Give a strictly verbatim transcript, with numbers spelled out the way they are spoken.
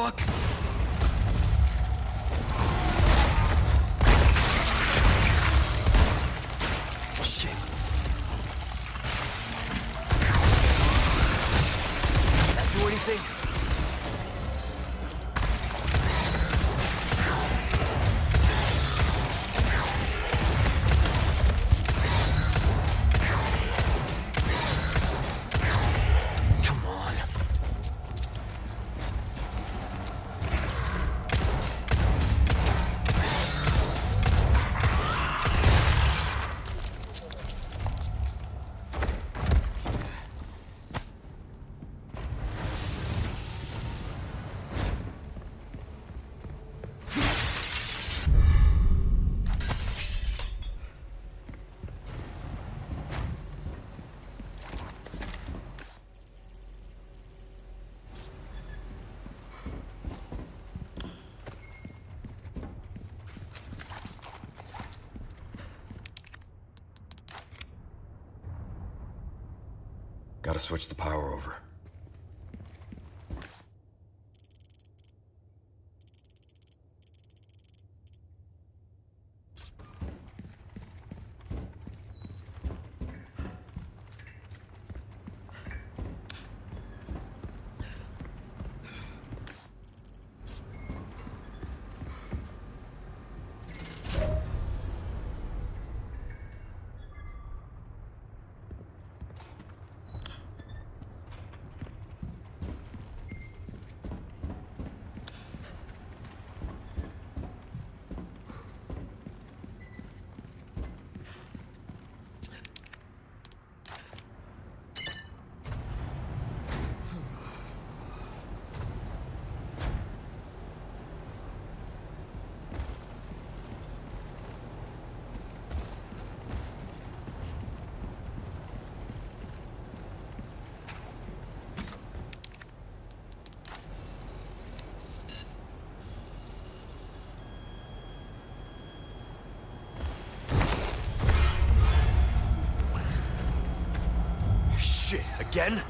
fuck? Gotta switch the power over. Again?